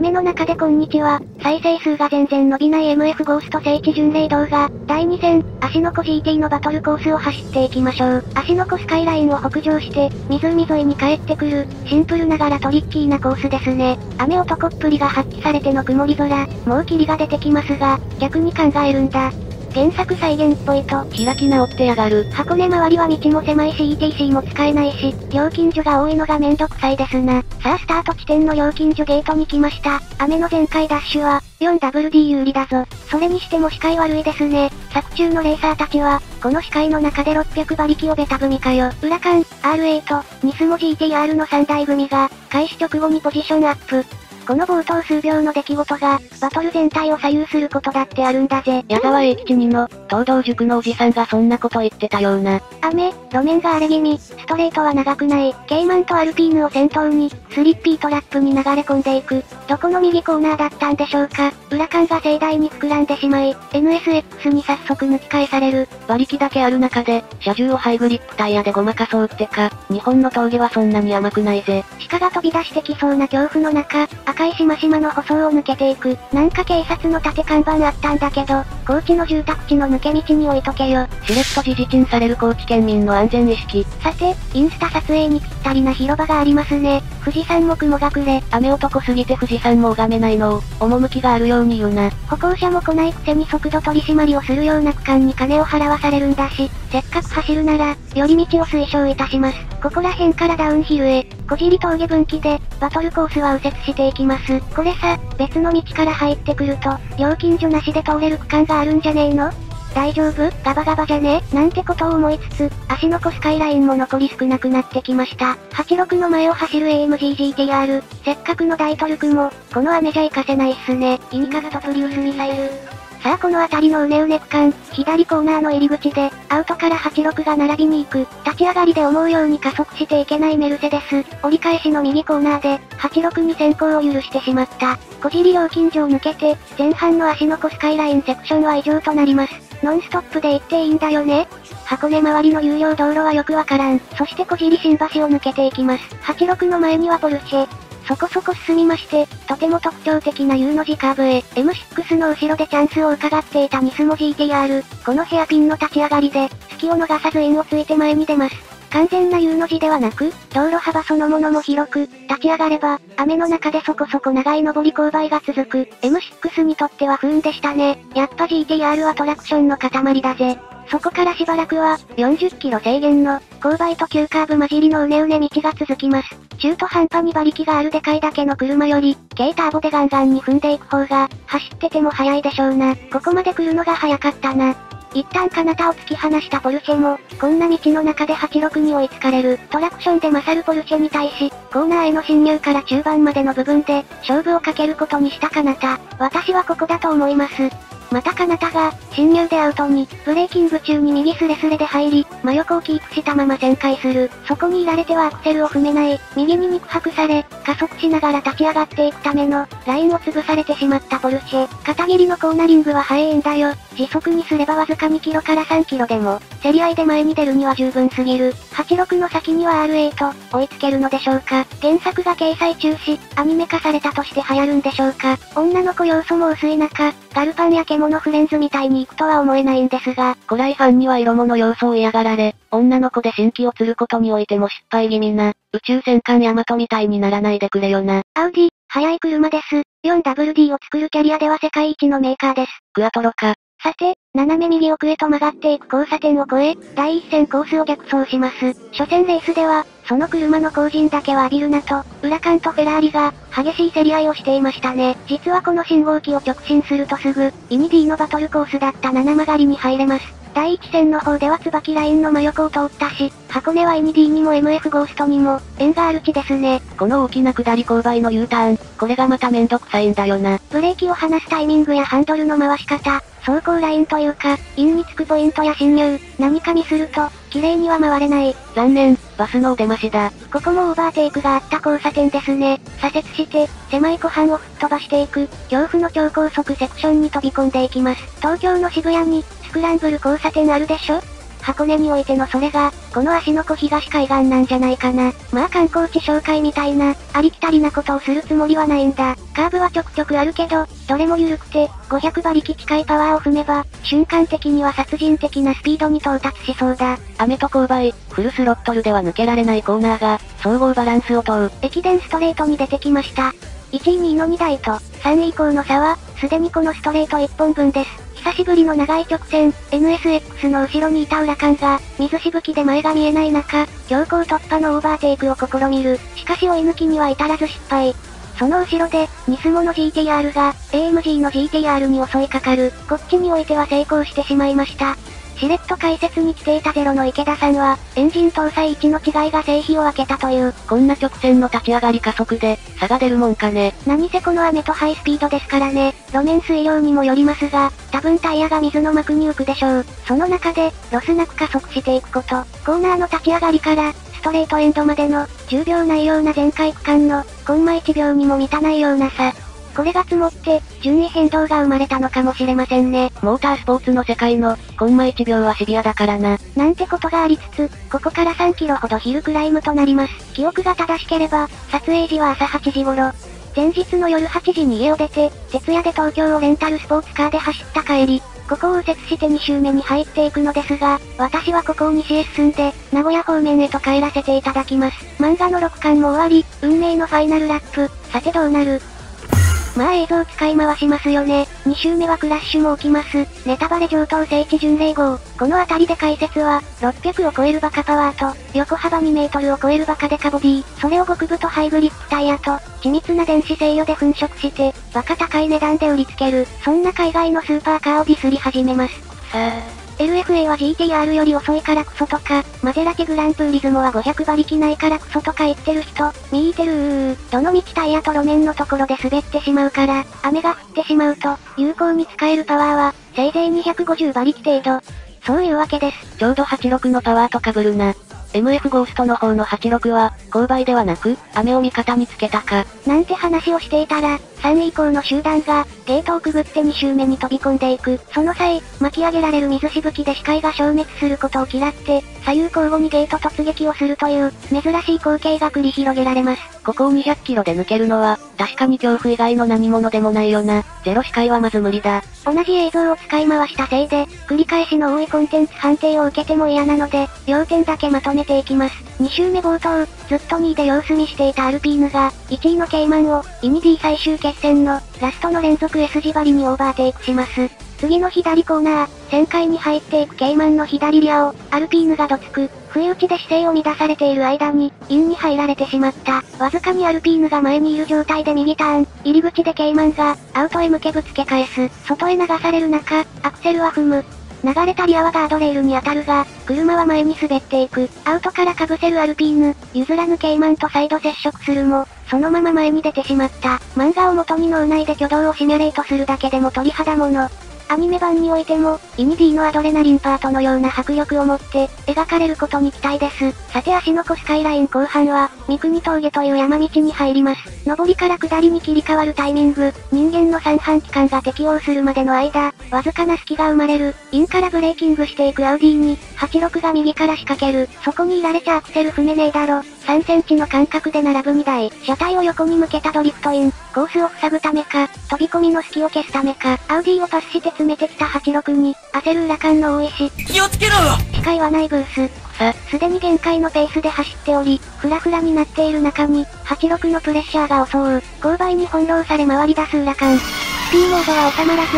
雨の中でこんにちは。再生数が全然伸びない MF ゴースト聖地巡礼動画第2戦、芦ノ湖 GT のバトルコースを走っていきましょう。芦ノ湖スカイラインを北上して、湖沿いに帰ってくる、シンプルながらトリッキーなコースですね。雨男っぷりが発揮されての曇り空、もう霧が出てきますが、逆に考えるんだ。原作再現っぽいと開き直ってやがる。箱根周りは道も狭いし ETC も使えないし、料金所が多いのがめんどくさいですな。さあスタート地点の料金所ゲートに来ました。雨の全開ダッシュは 4WD 有利だぞ。それにしても視界悪いですね。作中のレーサーたちは、この視界の中で600馬力をベタ踏みかよ。裏缶、R8、ニスモ GTR の3台組が、開始直後にポジションアップ。この冒頭数秒の出来事が、バトル全体を左右することだってあるんだぜ。矢沢永吉2の、東道塾のおじさんがそんなこと言ってたような。雨、路面が荒れ気味、ストレートは長くない、ケイマンとアルピーヌを先頭に、スリッピートラップに流れ込んでいく。どこの右コーナーだったんでしょうか。裏缶が盛大に膨らんでしまい、NSX に早速抜き返される。馬力だけある中で、車重をハイグリップタイヤでごまかそうってか、日本の峠はそんなに甘くないぜ。鹿が飛び出してきそうな恐怖の中、赤いしましまの舗装を抜けていく。なんか警察の盾看板あったんだけど、高知の住宅地の抜け道に置いとけよ。しれっと自治鎮される高知県民の安全意識。さて、インスタ撮影にぴったりな広場がありますね。富士山も雲隠れ。雨男すぎて富士山も拝めないのを、趣があるように言うな。歩行者も来ないくせに速度取り締まりをするような区間に金を払わされるんだし、せっかく走るなら、寄り道を推奨いたします。ここら辺からダウンヒルへ、小尻峠分岐で、バトルコースは右折していきます。これさ、別の道から入ってくると、料金所なしで通れる区間があるんじゃねえの？大丈夫？ガバガバじゃね？なんてことを思いつつ、芦ノ湖スカイラインも残り少なくなってきました。86の前を走る AMG GTR、せっかくの大トルクも、この雨じゃ行かせないっすね。イニカズとプリウスミサイル。さあこの辺りのうねうね区間、左コーナーの入り口で、アウトから86が並びに行く。立ち上がりで思うように加速していけないメルセデス。折り返しの右コーナーで、86に先行を許してしまった。小尻料金所を抜けて、前半の芦ノ湖スカイラインセクションは以上となります。ノンストップで行っていいんだよね。箱根周りの有料道路はよくわからん。そして小尻新橋を抜けていきます。86の前にはポルシェ。そこそこ進みまして、とても特徴的な U の字カーブへ、M6 の後ろでチャンスを伺っていたニスモ GTR。このヘアピンの立ち上がりで、隙を逃さず円をついて前に出ます。完全な U の字ではなく、道路幅そのものも広く、立ち上がれば、雨の中でそこそこ長い上り勾配が続く、M6 にとっては不運でしたね。やっぱ GTR はトラクションの塊だぜ。そこからしばらくは、40キロ制限の、勾配と急カーブ混じりのうねうね道が続きます。中途半端に馬力があるでかいだけの車より、軽ターボでガンガンに踏んでいく方が、走ってても速いでしょうな。ここまで来るのが早かったな。一旦彼方を突き放したポルシェも、こんな道の中で86に追いつかれる。トラクションで勝るポルシェに対し、コーナーへの侵入から中盤までの部分で、勝負をかけることにした彼方。私はここだと思います。また彼方が、侵入でアウトに、ブレーキング中に右スレスレで入り、真横をキープしたまま旋回する。そこにいられてはアクセルを踏めない、右に肉薄され、加速しながら立ち上がっていくための、ラインを潰されてしまったポルシェ。片切りのコーナリングは早いんだよ。時速にすればわずか2キロから3キロでも、競り合いで前に出るには十分すぎる。86の先には R8、追いつけるのでしょうか。原作が掲載中止、アニメ化されたとして流行るんでしょうか。女の子要素も薄い中、ガルパンや獣フレンズみたいに行くとは思えないんですが、古来ファンには色物要素を嫌がられ、女の子で新規を釣ることにおいても失敗気味な、宇宙戦艦ヤマトみたいにならないでくれよな。アウディ、速い車です。4WD を作るキャリアでは世界一のメーカーです。クアトロか。さて、斜め右奥へと曲がっていく交差点を越え、第一線コースを逆走します。初戦レースでは、その車の後輪だけは浴びるなと、裏缶とフェラーリが、激しい競り合いをしていましたね。実はこの信号機を直進するとすぐ、イニディのバトルコースだった七曲りに入れます。第一線の方では椿ラインの真横を通ったし、箱根は ND にも MF ゴーストにも、縁がある地ですね。この大きな下り勾配の U ターン、これがまためんどくさいんだよな。ブレーキを離すタイミングやハンドルの回し方、走行ラインというか、インにつくポイントや進入、何かミスると、綺麗には回れない。残念、バスのお出ましだ。ここもオーバーテイクがあった交差点ですね。左折して、狭い湖畔を吹っ飛ばしていく、恐怖の超高速セクションに飛び込んでいきます。東京の渋谷に、スクランブル交差点あるでしょ？箱根においてのそれが、この芦ノ湖東海岸なんじゃないかな。まあ観光地紹介みたいな、ありきたりなことをするつもりはないんだ。カーブはちょくちょくあるけど、どれも緩くて、500馬力近いパワーを踏めば、瞬間的には殺人的なスピードに到達しそうだ。雨と勾配、フルスロットルでは抜けられないコーナーが、総合バランスを問う。駅伝ストレートに出てきました。1位2位の2台と、3位以降の差は、すでにこのストレート1本分です。久しぶりの長い直線、NSX の後ろにいたウラカンが、水しぶきで前が見えない中、強行突破のオーバーテイクを試みる。しかし追い抜きには至らず失敗。その後ろで、ニスモの GTR が、AMG の GTR に襲いかかる。こっちにおいては成功してしまいました。しれっと解説に来ていたゼロの池田さんは、エンジン搭載位置の違いが成否を分けたという。こんな直線の立ち上がり加速で、差が出るもんかね。何せこの雨とハイスピードですからね。路面水量にもよりますが、多分タイヤが水の膜に浮くでしょう。その中で、ロスなく加速していくこと。コーナーの立ち上がりから、ストレートエンドまでの、10秒ないような全開区間の、コンマ1秒にも満たないような差。これが積もって、順位変動が生まれたのかもしれませんね。モータースポーツの世界の、コンマ1秒はシビアだからな。なんてことがありつつ、ここから3キロほどヒルクライムとなります。記憶が正しければ、撮影時は朝8時頃。前日の夜8時に家を出て、徹夜で東京をレンタルスポーツカーで走った帰り。ここを右折して2周目に入っていくのですが、私はここを西へ進んで、名古屋方面へと帰らせていただきます。漫画の6巻も終わり、運命のファイナルラップ。さてどうなる？まあ映像使い回しますよね。2周目はクラッシュも起きます。ネタバレ上等聖地巡礼号。この辺りで解説は、600を超えるバカパワーと、横幅2メートルを超えるバカデカボディ。それを極太ハイグリップタイヤと、緻密な電子制御で粉飾して、バカ高い値段で売りつける。そんな海外のスーパーカーをディスり始めます。LFA は GTR より遅いからクソとか、マゼラティグランプーリズモは500馬力ないからクソとか言ってる人、見ーてるどの道タイヤと路面のところで滑ってしまうから、雨が降ってしまうと、有効に使えるパワーは、せいぜい250馬力程度。そういうわけです。ちょうど86のパワーと被るな。MF ゴーストの方の86は、勾配ではなく、雨を味方につけたか。なんて話をしていたら、3位以降の集団が、ゲートをくぐって2周目に飛び込んでいく。その際、巻き上げられる水しぶきで視界が消滅することを嫌って、左右交互にゲート突撃をするという、珍しい光景が繰り広げられます。ここを200キロで抜けるのは、確かに恐怖以外の何者でもないよな。ゼロ視界はまず無理だ。同じ映像を使い回したせいで、繰り返しの多いコンテンツ判定を受けても嫌なので、要点だけまとめていきます。2周目冒頭、ずっと2位で様子見していたアルピーヌが、1位のケイマンを、イニディ最終決戦の、ラストの連続 S 字張りにオーバーテイクします。次の左コーナー、旋回に入っていくケイマンの左リアを、アルピーヌがどつく。不意打ちで姿勢を乱されている間に、インに入られてしまった。わずかにアルピーヌが前にいる状態で右ターン、入り口でケイマンが、アウトへ向けぶつけ返す。外へ流される中、アクセルは踏む。流れたリアはガードレールに当たるが、車は前に滑っていく。アウトから被せるアルピーヌ、譲らぬケイマンと再度接触するも、そのまま前に出てしまった。漫画を元に脳内で挙動をシミュレートするだけでも鳥肌もの。アニメ版においても、イニディのアドレナリンパートのような迫力を持って、描かれることに期待です。さて芦ノ湖スカイライン後半は、三国峠という山道に入ります。上りから下りに切り替わるタイミング、人間の三半規管が適応するまでの間、わずかな隙が生まれる、インからブレーキングしていくアウディに、86が右から仕掛ける、そこにいられちゃアクセル踏めねえだろ。3センチの間隔で並ぶ2台、車体を横に向けたドリフトイン、コースを塞ぐためか、飛び込みの隙を消すためか、アウディをパスして詰めてきた86に、焦る裏感の大石。気をつけろ！視界はないブース。すでに限界のペースで走っており、フラフラになっている中に、86のプレッシャーが襲う、勾配に翻弄され回り出す裏感。スピーモードは収まらず。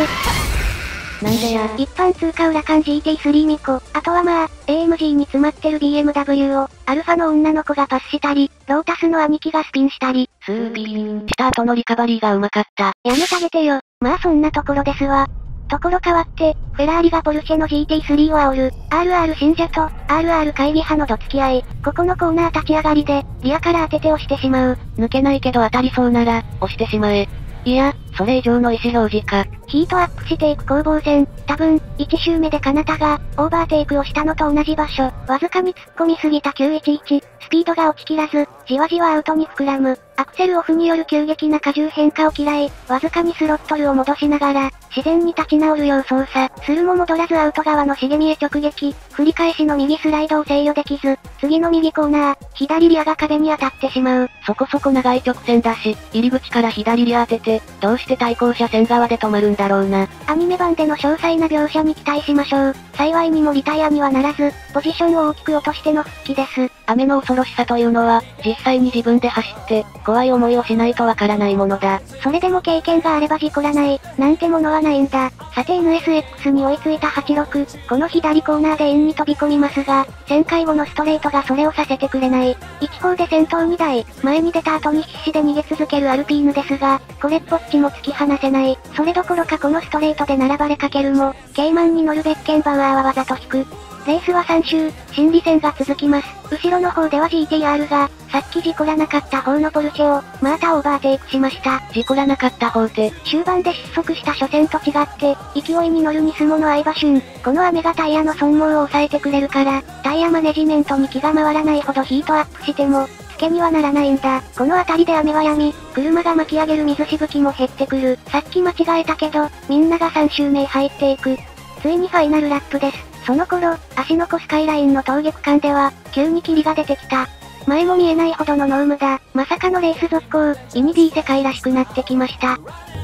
なんでや。一般通過ウラカン GT3 ミコ、あとはまあ、AMG に詰まってる BMW を、アルファの女の子がパスしたり、ロータスの兄貴がスピンしたり、スピンした後のリカバリーがうまかった。やめてあげてよ。まあそんなところですわ。ところ変わって、フェラーリがポルシェの GT3 を煽る、RR 信者と、RR 会議派のどつき合い、ここのコーナー立ち上がりで、リアから当てて押してしまう。抜けないけど当たりそうなら、押してしまえ。いや、それ以上の意思表示か。ヒートアップしていく攻防戦。多分、1周目でカナタが、オーバーテイクをしたのと同じ場所。わずかに突っ込みすぎた911。スピードが落ちきらず、じわじわアウトに膨らむ。アクセルオフによる急激な荷重変化を嫌い、わずかにスロットルを戻しながら、自然に立ち直るよう操作するも戻らずアウト側の茂みへ直撃。振り返しの右スライドを制御できず、次の右コーナー、左リアが壁に当たってしまう。そこそこ長い直線だし、入り口から左リア当てて、どうして対向車線側で止まるんだろうな。アニメ版での詳細な描写に期待しましょう。幸いにもリタイアにはならず、ポジションを大きく落としての復帰です。雨の恐ろしさというのは、実際に自分で走って、怖い思いをしないとわからないものだ。それでも経験があれば事故らない、なんてものはないんだ。さて NSX に追いついた86、この左コーナーで円に飛び込みますが、旋回後のストレートがそれをさせてくれない。一方で先頭2台、前に出た後に必死で逃げ続けるアルピーヌですが、これっぽっちも突き放せない。それどころかこのストレートで並ばれかけるも、ケイマンに乗るベッケンバウアーはわざと引く。レースは3周、心理戦が続きます。後ろの方では GTR が、さっき事故らなかった方のポルシェを、またオーバーテイクしました。事故らなかった方って、終盤で失速した初戦と違って、勢いに乗るニスモの相場旬。この雨がタイヤの損耗を抑えてくれるから、タイヤマネジメントに気が回らないほどヒートアップしても、付けにはならないんだ。この辺りで雨は止み、車が巻き上げる水しぶきも減ってくる。さっき間違えたけど、みんなが3周目入っていく。ついにファイナルラップです。その頃、芦ノ湖スカイラインの峠区間では、急に霧が出てきた。前も見えないほどの濃霧だ。まさかのレース続行、イニディ世界らしくなってきました。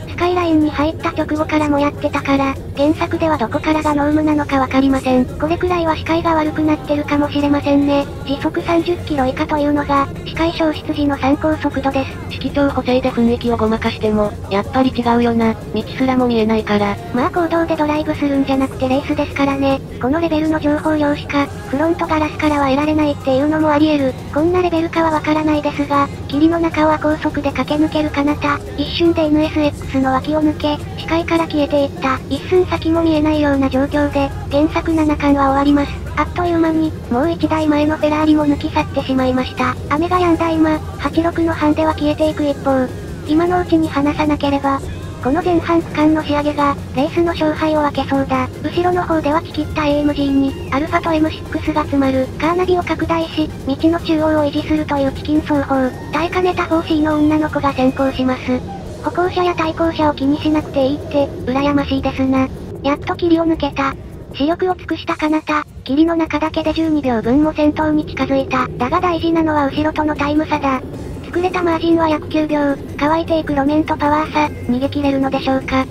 スカイラインに入った直後からもやってたから、原作ではどこからが濃霧なのかわかりません。これくらいは視界が悪くなってるかもしれませんね。時速30キロ以下というのが、視界消失時の参考速度です。色調補正で雰囲気をごまかしても、やっぱり違うよな。道すらも見えないから。まあ行動でドライブするんじゃなくてレースですからね。このレベルの情報量しか、フロントガラスからは得られないっていうのもあり得る。こんなレベルかはわからないですが、霧の中を高速で駆け抜けるかなた、一瞬で NSX の脇を抜け、視界から消えていった。一寸先も見えないような状況で、原作7巻は終わります。あっという間に、もう1台前のフェラーリも抜き去ってしまいました。雨が止んだ今、86のハンデは消えていく一方、今のうちに離さなければ、この前半区間の仕上げが、レースの勝敗を分けそうだ。後ろの方では聞きった AMG に、アルファと M6 が詰まる。カーナビを拡大し、道の中央を維持するというチキン走法。耐えかねた 4C の女の子が先行します。歩行者や対向車を気にしなくていいって、羨ましいですな。やっと霧を抜けた。視力を尽くしたかなた、霧の中だけで12秒分も先頭に近づいた。だが大事なのは後ろとのタイム差だ。作れたマージンは約9秒、乾いていく路面とパワー差、逃げ切れるのでしょうか。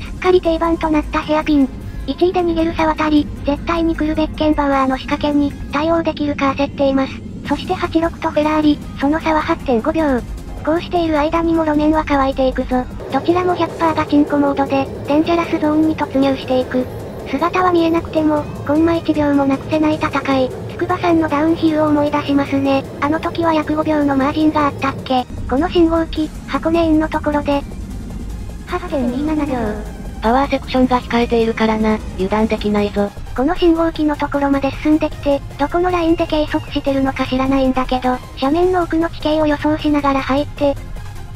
すっかり定番となったヘアピン。1位で逃げる差渡り、絶対に来るベッケンバウアーの仕掛けに、対応できるか焦っています。そして86とフェラーリ、その差は 8.5 秒。こうしている間にも路面は乾いていくぞ。どちらも 100% ガチンコモードで、デンジャラスゾーンに突入していく。姿は見えなくても、コンマ1秒もなくせない戦い。筑波さんのダウンヒルを思い出しますね。あの時は約5秒のマージンがあったっけ。この信号機、箱根インのところで。8.27 秒。パワーセクションが控えているからな、油断できないぞ。この信号機のところまで進んできて、どこのラインで計測してるのか知らないんだけど、斜面の奥の地形を予想しながら入って、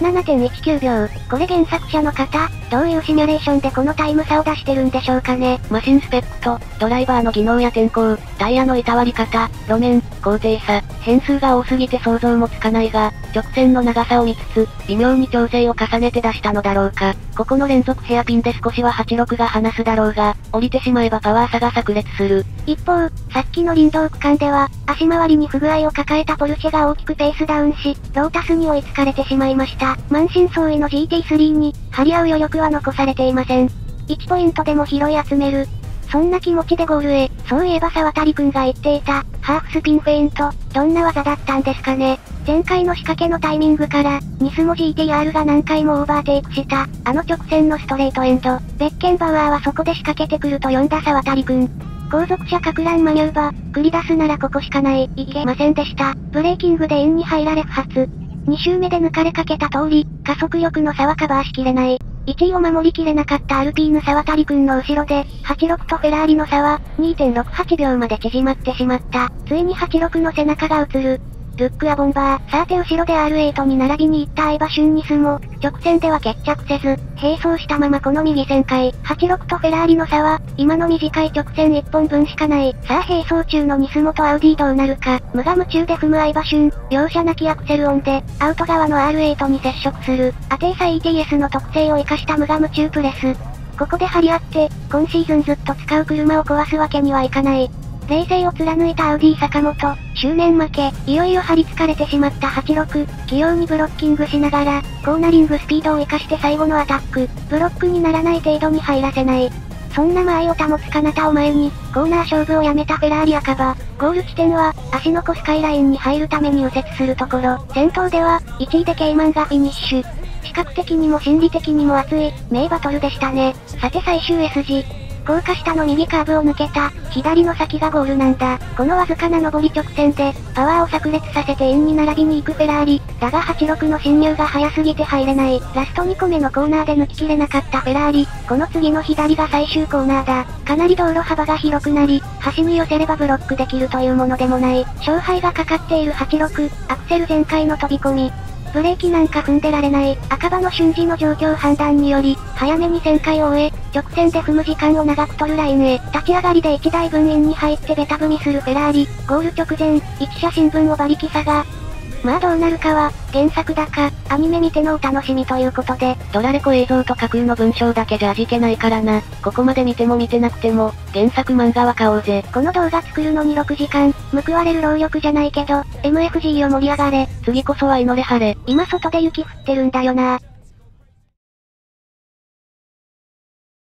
7.19 秒。これ原作者の方、どういうシミュレーションでこのタイム差を出してるんでしょうかね。マシンスペックと、ドライバーの技能や天候、タイヤのいたわり方、路面、高低差、変数が多すぎて想像もつかないが、直線の長さを見つつ、微妙に調整を重ねて出したのだろうか。ここの連続ヘアピンで少しは86が離すだろうが、降りてしまえばパワー差が炸裂する。一方、さっきの林道区間では、足回りに不具合を抱えたポルシェが大きくペースダウンし、ロータスに追いつかれてしまいました。満身創痍の GT3 に、張り合う余力は残されていません。1ポイントでも拾い集める。そんな気持ちでゴールへ。そういえば沢渡くんが言っていた、ハーフスピンフェイント、どんな技だったんですかね。前回の仕掛けのタイミングから、ニスモ GTR が何回もオーバーテイクした、あの直線のストレートエンド。ベッケンバウアーはそこで仕掛けてくると呼んだ沢渡くん。後続車かく乱マニューバー、繰り出すならここしかない、いけませんでした。ブレーキングでインに入られ不発。2周目で抜かれかけた通り、加速力の差はカバーしきれない。1位を守りきれなかったアルピーヌ沢渡くんの後ろで、86とフェラーリの差は、2.68 秒まで縮まってしまった。ついに86の背中が映る。ルックアボンバー、さて後ろで R8 に並びに行った相場瞬ニスも、直線では決着せず、並走したままこの右旋回、86とフェラーリの差は、今の短い直線1本分しかない。さあ並走中のニスモとアウディどうなるか、無我夢中で踏む相場瞬、両者なきアクセル音で、アウト側の R8 に接触する、アテーサ ETS の特性を生かした無我夢中プレス。ここで張り合って、今シーズンずっと使う車を壊すわけにはいかない。冷静を貫いたアウディ坂本、執念負け、いよいよ張り付かれてしまった86、器用にブロッキングしながら、コーナリングスピードを生かして最後のアタック、ブロックにならない程度に入らせない。そんな間合いを保つカナタを前に、コーナー勝負をやめたフェラーリ赤羽、ゴール地点は、芦ノ湖スカイラインに入るために右折するところ、先頭では、1位でケイマンがフィニッシュ。視覚的にも心理的にも熱い、名バトルでしたね。さて最終 S 字。高架下の右カーブを抜けた、左の先がゴールなんだ。このわずかな上り直線で、パワーを炸裂させてインに並びに行くフェラーリ。だが86の進入が早すぎて入れない。ラスト2個目のコーナーで抜ききれなかったフェラーリ。この次の左が最終コーナーだ。かなり道路幅が広くなり、端に寄せればブロックできるというものでもない。勝敗がかかっている86、アクセル全開の飛び込み。ブレーキなんか踏んでられない。赤羽の瞬時の状況判断により、早めに旋回を終え、直線で踏む時間を長く取るラインへ。立ち上がりで1台分インに入ってベタ踏みするフェラーリ。ゴール直前、1車新聞を馬力差が。まあどうなるかは、原作だか、アニメ見てのお楽しみということで。ドラレコ映像と架空の文章だけじゃ味気ないからな。ここまで見ても見てなくても、原作漫画は買おうぜ。この動画作るのに6時間、報われる労力じゃないけど、MFG を盛り上がれ。次こそは祈れ晴れ。今外で雪降ってるんだよな。